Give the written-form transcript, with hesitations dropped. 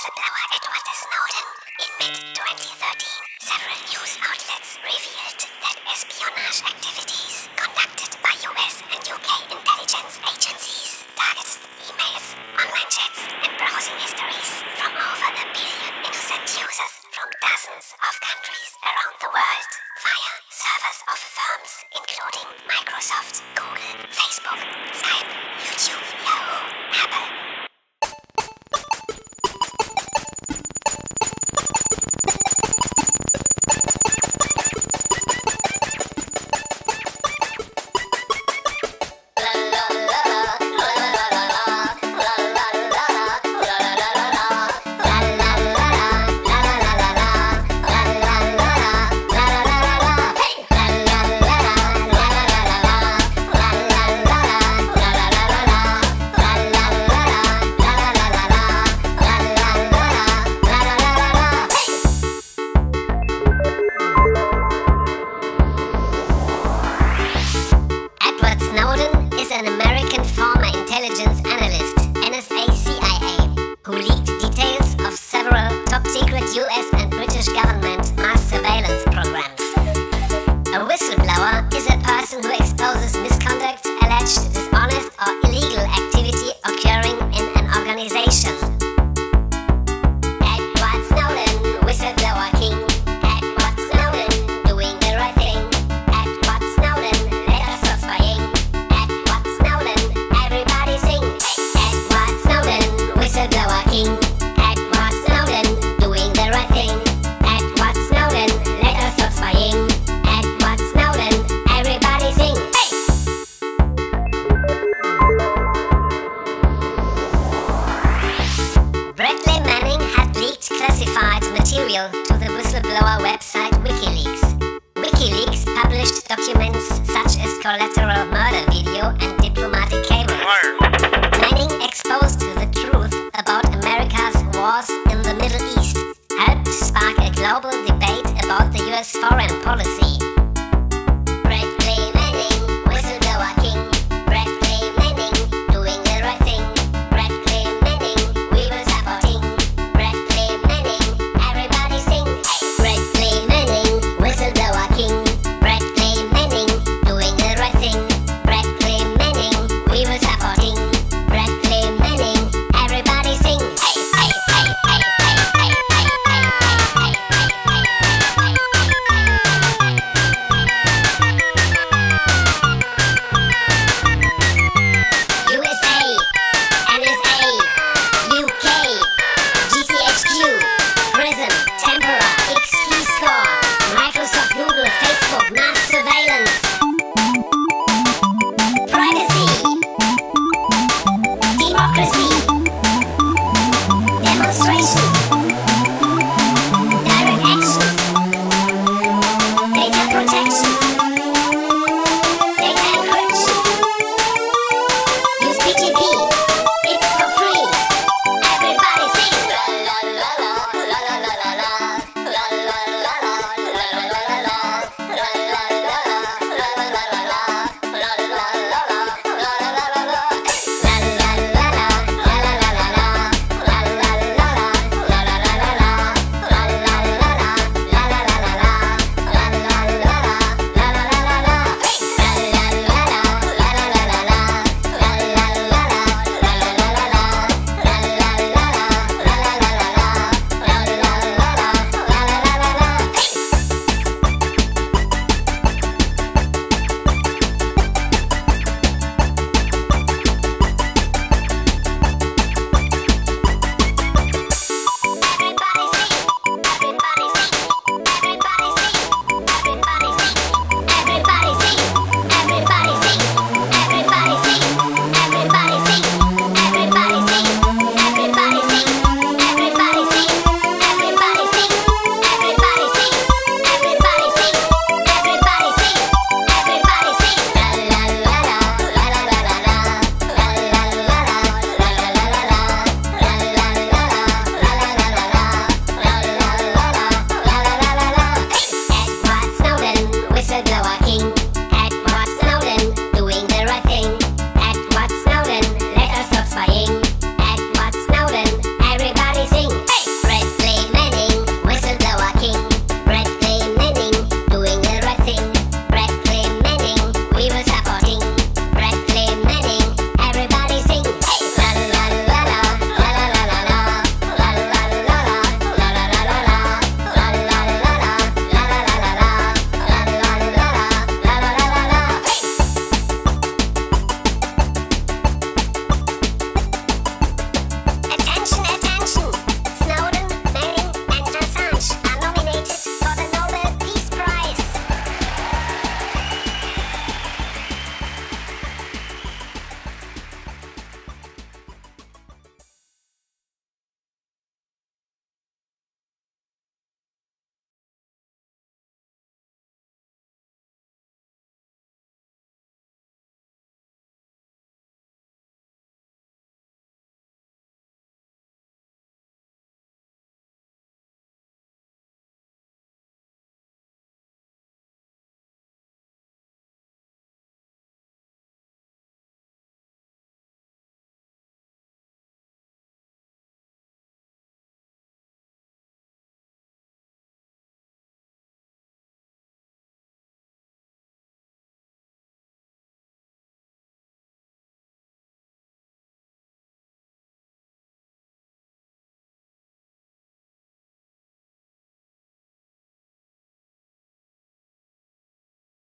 whistleblower Edward Snowden. In mid-2013, several news outlets revealed that espionage activities conducted by US and UK intelligence agencies targeted emails, online chats and browsing histories from over a billion innocent users from dozens of countries around the world via servers of firms including Microsoft, Google, Facebook, Skype, YouTube, Yahoo, Apple. Snowden is an American former intelligence analyst, NSA/CIA, who leaked details of several top-secret US and British government mass surveillance programs. A whistleblower is a person who exposes misconduct, alleged dishonest or illegal activity occurring in an organization. Edward Snowden, whistleblower king. Material to the whistleblower website WikiLeaks. WikiLeaks published documents such as Collateral Murder video and diplomatic cables. Manning exposed the truth about America's wars in the Middle East.